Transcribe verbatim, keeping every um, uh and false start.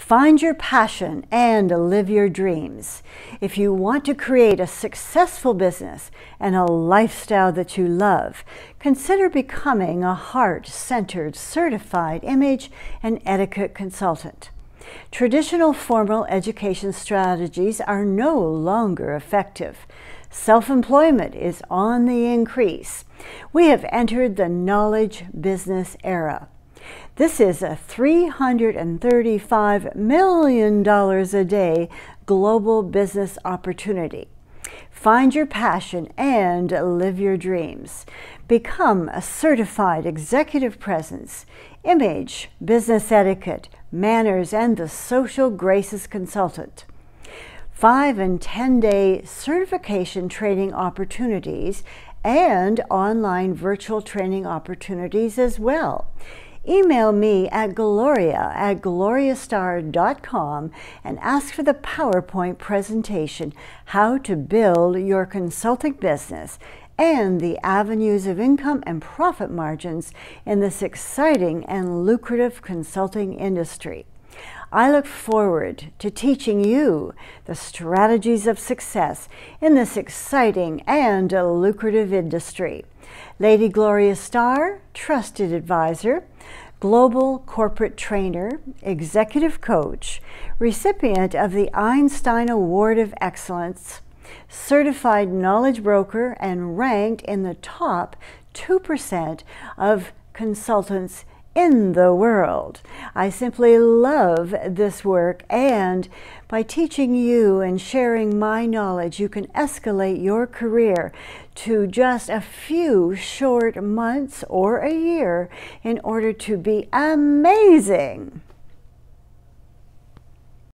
Find your passion and live your dreams. If you want to create a successful business and a lifestyle that you love, consider becoming a heart-centered certified image and etiquette consultant. Traditional formal education strategies are no longer effective. Self-employment is on the increase. We have entered the knowledge business era. This is a three hundred thirty-five million dollars a day global business opportunity. Find your passion and live your dreams. Become a certified executive presence, image, business etiquette, manners, and the social graces consultant. Five and ten-day certification training opportunities and online virtual training opportunities as well. Email me at Gloria at Gloria Starr dot com and ask for the PowerPoint presentation, How to Build Your Consulting Business and the Avenues of Income and Profit Margins in this exciting and lucrative consulting industry. I look forward to teaching you the strategies of success in this exciting and lucrative industry. Lady Gloria Starr, Trusted Advisor, Global Corporate Trainer, Executive Coach, recipient of the Einstein Award of Excellence, Certified Knowledge Broker, and ranked in the top two percent of consultants in the world. I simply love this work, and by teaching you and sharing my knowledge, you can escalate your career to just a few short months or a year in order to be amazing.